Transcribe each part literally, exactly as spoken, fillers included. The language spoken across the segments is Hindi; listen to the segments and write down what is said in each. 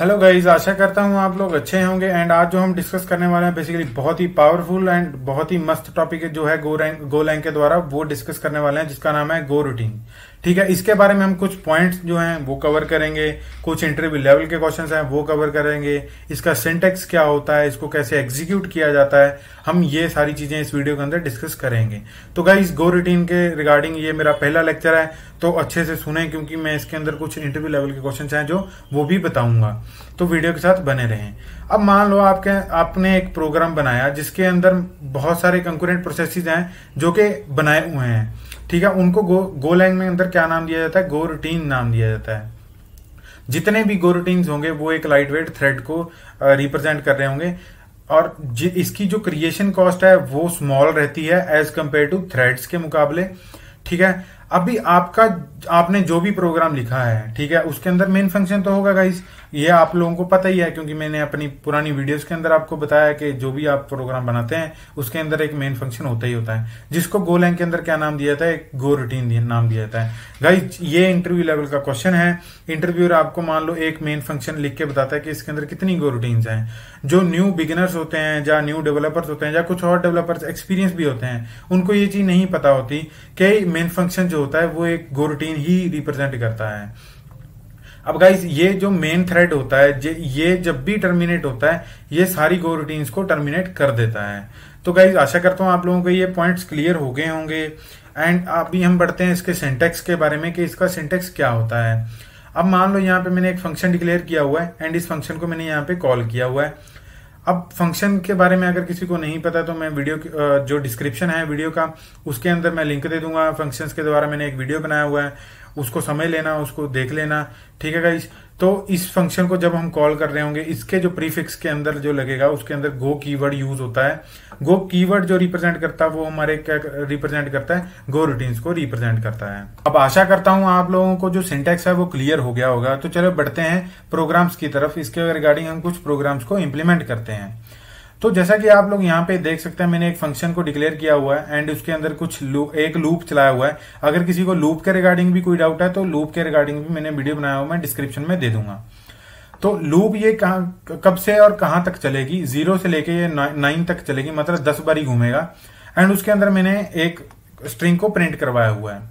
हेलो गाइज, आशा करता हूँ आप लोग अच्छे होंगे। एंड आज जो हम डिस्कस करने वाले हैं बेसिकली बहुत ही पावरफुल एंड बहुत ही मस्त टॉपिक है जो है गोलैंक के द्वारा वो डिस्कस करने वाले हैं, जिसका नाम है गो रूटीन। ठीक है, इसके बारे में हम कुछ पॉइंट्स जो हैं वो कवर करेंगे, कुछ इंटरव्यू लेवल के क्वेश्चंस हैं वो कवर करेंगे, इसका सिंटेक्स क्या होता है, इसको कैसे एग्जीक्यूट किया जाता है, हम ये सारी चीजें इस वीडियो के अंदर डिस्कस करेंगे। तो गाइज गो रूटीन के रिगार्डिंग ये मेरा पहला लेक्चर है, तो अच्छे से सुने क्योंकि मैं इसके अंदर कुछ इंटरव्यू लेवल के क्वेश्चंस हैं जो वो भी बताऊंगा, तो वीडियो के साथ बने रहें। अब मान लो आपके आपने एक प्रोग्राम बनाया जिसके अंदर बहुत सारे कंकरेंट प्रोसेसेस हैं जो कि बनाए हुए हैं। ठीक है, उनको गो गो लैंग में अंदर क्या नाम दिया जाता है? गो रूटीन नाम दिया जाता है। जितने भी गो रूटीन्स होंगे वो एक लाइटवेट थ्रेड को रिप्रेजेंट कर रहे होंगे और इसकी जो क्रिएशन कॉस्ट है वो स्मॉल रहती है एज कंपेयर टू थ्रेड्स के मुकाबले। ठीक है, अभी आपका आपने जो भी प्रोग्राम लिखा है, ठीक है, उसके अंदर मेन फंक्शन तो होगा गाइस, ये आप लोगों को पता ही है क्योंकि मैंने अपनी पुरानी वीडियोस के अंदर आपको बताया कि जो भी आप प्रोग्राम बनाते हैं उसके अंदर एक मेन फंक्शन होता ही होता है, जिसको गोलैंक के अंदर क्या नाम दिया जाता है? गो रूटीन नाम दिया जाता है। गाइस ये इंटरव्यू लेवल का क्वेश्चन है। इंटरव्यूअर आपको मान लो एक मेन फंक्शन लिख के बताता है कि इसके अंदर कितनी गो रूटीन्स हैं। जो न्यू बिगिनर्स होते हैं या न्यू डेवलपर्स होते हैं या कुछ और डेवलपर्स एक्सपीरियंस भी होते हैं, उनको ये चीज नहीं पता होती कि मेन फंक्शन जो होता है वो एक गो रूटीन ही रिप्रेजेंट करता है। अब गाइस ये जो मेन थ्रेड होता है ये जब भी टर्मिनेट होता है ये सारी गो रूटीन्स को टर्मिनेट कर देता है। तो गाइस आशा करता हूं आप लोगों को ये पॉइंट्स क्लियर हो गए होंगे। एंड अभी हम बढ़ते हैं इसके सिंटेक्स के बारे में कि इसका सिंटेक्स क्या होता है। अब मान लो यहाँ पे मैंने एक फंक्शन डिक्लेयर किया हुआ है एंड इस फंक्शन को मैंने यहाँ पे कॉल किया हुआ है। अब फंक्शन के बारे में अगर किसी को नहीं पता तो मैं वीडियो जो डिस्क्रिप्शन है वीडियो का उसके अंदर मैं लिंक दे दूंगा। फंक्शंस के द्वारा मैंने एक वीडियो बनाया हुआ है, उसको समझ लेना, उसको देख लेना। ठीक है गाइस, तो इस फंक्शन को जब हम कॉल कर रहे होंगे इसके जो प्रीफिक्स के अंदर जो लगेगा उसके अंदर गो कीवर्ड यूज होता है। गो कीवर्ड जो रिप्रेजेंट करता है वो हमारे क्या रिप्रेजेंट करता है? गो रूटीन्स को रिप्रेजेंट करता है। अब आशा करता हूं आप लोगों को जो सिंटेक्स है वो क्लियर हो गया होगा। तो चलो बढ़ते हैं प्रोग्राम्स की तरफ। इसके रिगार्डिंग हम कुछ प्रोग्राम्स को इम्प्लीमेंट करते हैं। तो जैसा कि आप लोग यहाँ पे देख सकते हैं मैंने एक फंक्शन को डिक्लेयर किया हुआ है एंड उसके अंदर कुछ लूप, एक लूप चलाया हुआ है। अगर किसी को लूप के रिगार्डिंग भी कोई डाउट है तो लूप के रिगार्डिंग भी मैंने वीडियो बनाया हुआ, मैं डिस्क्रिप्शन में दे दूंगा। तो लूप ये कहाँ कब से और कहाँ तक चलेगी? जीरो से लेके ये नाइन तक चलेगी, मतलब दस बार ही घूमेगा। एंड उसके अंदर मैंने एक स्ट्रिंग को प्रिंट करवाया हुआ है।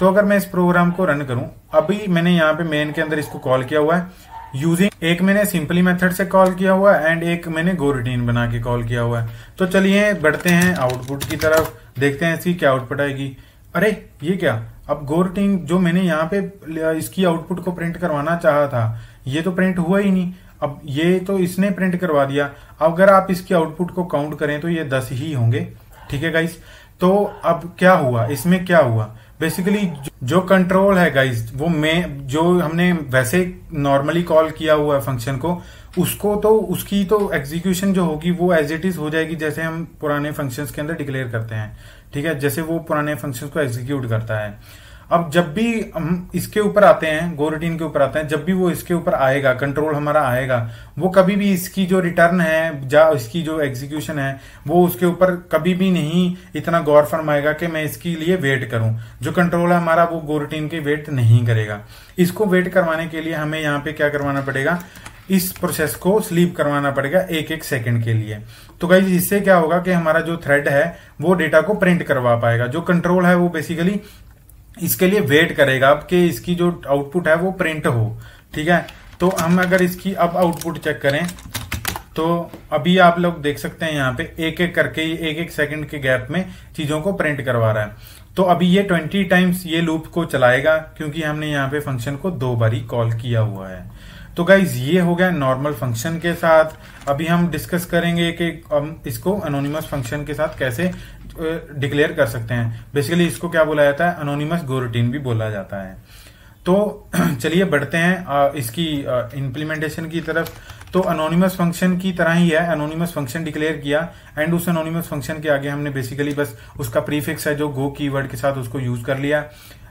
तो अगर मैं इस प्रोग्राम को रन करूं, अभी मैंने यहाँ पे मेन के अंदर इसको कॉल किया हुआ है यूजिंग, एक मैंने सिंपली मेथड से कॉल किया हुआ है एंड एक मैंने गो रूटीन बना के कॉल किया हुआ है। तो चलिए बढ़ते हैं आउटपुट की तरफ, देखते हैं इसकी क्या आउटपुट आएगी। अरे ये क्या, अब गो रूटीन जो मैंने यहाँ पे इसकी आउटपुट को प्रिंट करवाना चाहा था ये तो प्रिंट हुआ ही नहीं। अब ये तो इसने प्रिंट करवा दिया। अगर आप इसकी आउटपुट को काउंट करें तो ये दस ही होंगे। ठीक है गाइस, तो अब क्या हुआ, इसमें क्या हुआ? बेसिकली जो कंट्रोल है गाइज वो मैं जो हमने वैसे नॉर्मली कॉल किया हुआ है फंक्शन को, उसको तो उसकी तो एग्जीक्यूशन जो होगी वो एज इट इज हो जाएगी, जैसे हम पुराने फंक्शंस के अंदर डिक्लेयर करते हैं। ठीक है, जैसे वो पुराने फंक्शंस को एग्जीक्यूट करता है। अब जब भी हम इसके ऊपर आते हैं, गो रूटीन के ऊपर आते हैं, जब भी वो इसके ऊपर आएगा, कंट्रोल हमारा आएगा, वो कभी भी इसकी जो रिटर्न है या इसकी जो एग्जीक्यूशन है वो उसके ऊपर कभी भी नहीं इतना गौर फरमाएगा कि मैं इसके लिए वेट करूं। जो कंट्रोल है हमारा वो गो रूटीन की वेट नहीं करेगा। इसको वेट करवाने के लिए हमें यहाँ पे क्या करवाना पड़ेगा? इस प्रोसेस को स्लीप करवाना पड़ेगा एक एक सेकंड के लिए। तो गाइस इससे क्या होगा कि हमारा जो थ्रेड है वो डेटा को प्रिंट करवा पाएगा। जो कंट्रोल है वो बेसिकली इसके लिए वेट करेगा अब कि इसकी जो आउटपुट है वो प्रिंट हो। ठीक है, तो हम अगर इसकी अब आउटपुट चेक करें तो अभी आप लोग देख सकते हैं यहाँ पे एक एक करके एक एक सेकंड के गैप में चीजों को प्रिंट करवा रहा है। तो अभी ये ट्वेंटी टाइम्स ये लूप को चलाएगा क्योंकि हमने यहाँ पे फंक्शन को दो बारी कॉल किया हुआ है। तो गाइज ये हो गया नॉर्मल फंक्शन के साथ। अभी हम डिस्कस करेंगे कि हम इसको एनोनिमस फंक्शन के साथ कैसे डिक्लेयर कर सकते हैं। बेसिकली इसको क्या बोला जाता है? एनोनिमस गो रूटीन भी बोला जाता है। तो चलिए बढ़ते हैं इसकी इम्प्लीमेंटेशन की तरफ। तो एनोनिमस फंक्शन की तरह ही है, एनोनिमस फंक्शन डिक्लेयर किया एंड उस एनोनिमस फंक्शन के आगे हमने बेसिकली बस उसका प्रीफिक्स है जो गो कीवर्ड के साथ उसको यूज कर लिया।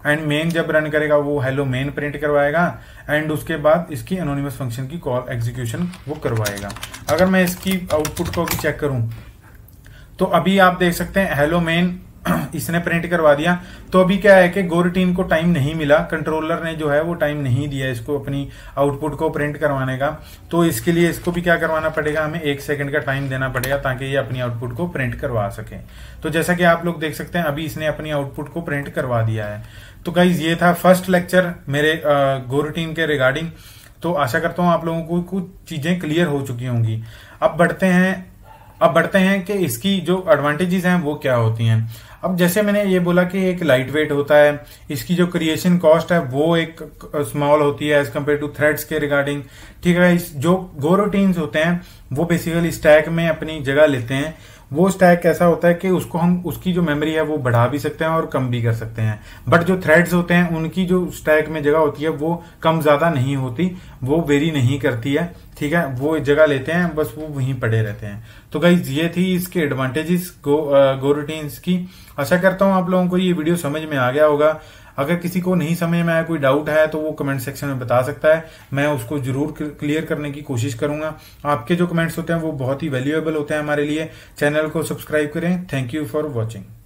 एंड मेन जब रन करेगा वो हेलो मेन प्रिंट करवाएगा एंड उसके बाद इसकी एनोनिमस फंक्शन की कॉल एग्जीक्यूशन वो करवाएगा। अगर मैं इसकी आउटपुट को भी चेक करूं तो अभी आप देख सकते हैं हेलो मेन इसने प्रिंट करवा दिया। तो अभी क्या है कि गोरटीन को टाइम नहीं मिला, कंट्रोलर ने जो है वो टाइम नहीं दिया इसको अपनी आउटपुट को प्रिंट करवाने का। तो इसके लिए इसको भी क्या करवाना पड़ेगा, हमें एक सेकंड का टाइम देना पड़ेगा ताकि ये अपनी आउटपुट को प्रिंट करवा सके। तो जैसा कि आप लोग देख सकते हैं अभी इसने अपनी आउटपुट को प्रिंट करवा दिया है। तो गाइज ये था फर्स्ट लेक्चर मेरे गोरटीन के रिगार्डिंग। तो आशा करता हूँ आप लोगों को कुछ चीजें क्लियर हो चुकी होंगी। अब बढ़ते हैं अब बढ़ते हैं कि इसकी जो एडवांटेजेस हैं वो क्या होती हैं। अब जैसे मैंने ये बोला कि एक लाइट वेट होता है, इसकी जो क्रिएशन कॉस्ट है वो एक स्मॉल होती है एज कम्पेयर टू थ्रेड्स के रिगार्डिंग, ठीक है। जो गोरोटीन्स होते हैं वो बेसिकली स्टैक में अपनी जगह लेते हैं। वो स्टैक ऐसा होता है कि उसको हम उसकी जो मेमोरी है वो बढ़ा भी सकते हैं और कम भी कर सकते हैं। बट जो थ्रेड्स होते हैं उनकी जो स्टैक में जगह होती है वो कम ज्यादा नहीं होती, वो वेरी नहीं करती है, ठीक है। वो जगह लेते हैं, बस वो वहीं पड़े रहते हैं। तो गाइज ये थी इसके एडवांटेजेस गो गोरोटीन्स की। आशा करता हूं आप लोगों को ये वीडियो समझ में आ गया होगा। अगर किसी को नहीं समझ में आया, कोई डाउट है तो वो कमेंट सेक्शन में बता सकता है, मैं उसको जरूर क्लियर करने की कोशिश करूंगा। आपके जो कमेंट्स होते हैं वो बहुत ही वैल्यूएबल होते हैं हमारे लिए। चैनल को सब्सक्राइब करें। Thank you for watching.